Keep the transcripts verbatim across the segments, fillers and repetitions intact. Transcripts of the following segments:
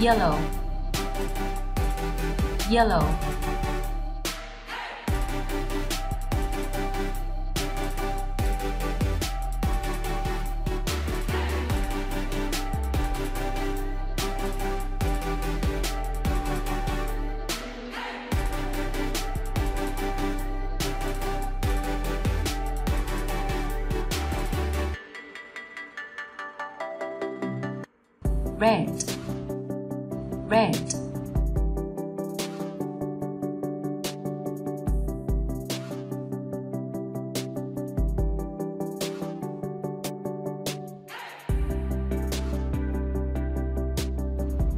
yellow, yellow, red, red,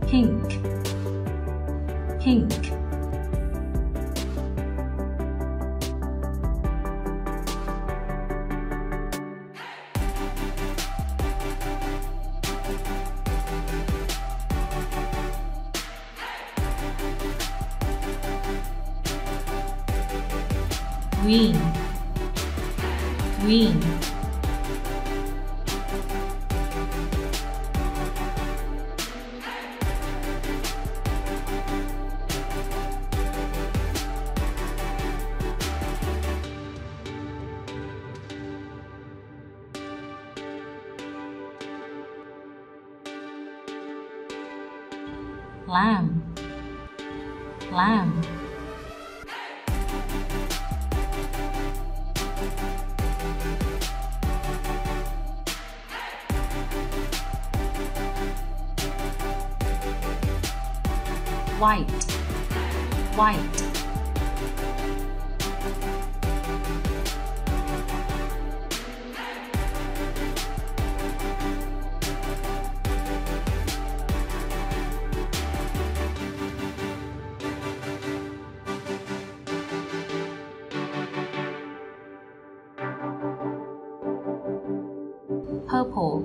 pink, pink, green, green, lamb, lamb, white, white, purple,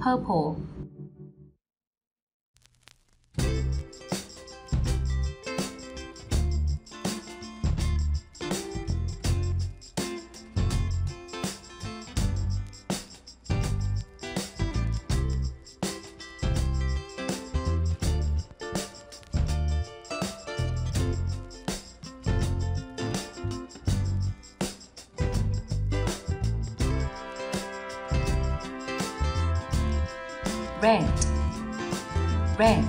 purple, red, red,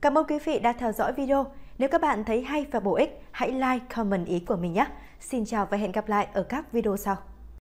Cảm ơn quý vị đã theo dõi video. Nếu các bạn thấy hay và bổ ích, hãy like, comment ý của mình nhé. Xin chào và hẹn gặp lại ở các video sau.